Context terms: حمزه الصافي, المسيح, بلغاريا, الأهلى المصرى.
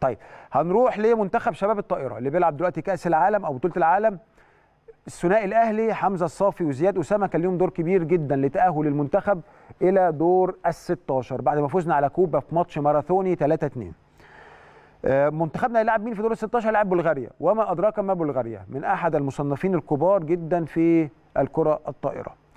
طيب هنروح لمنتخب شباب الطائره اللي بيلعب دلوقتي كاس العالم او بطوله العالم. الثنائي الاهلي حمزه الصافي وزياد اسامه كان ليهم دور كبير جدا لتاهل المنتخب الى دور ال16 بعد ما فزنا على كوبا في ماتش ماراثوني 3-2. منتخبنا هيلاعب مين في دور ال16؟ هيلاعب بلغاريا، وما ادراك ما بلغاريا من احد المصنفين الكبار جدا في الكره الطائره.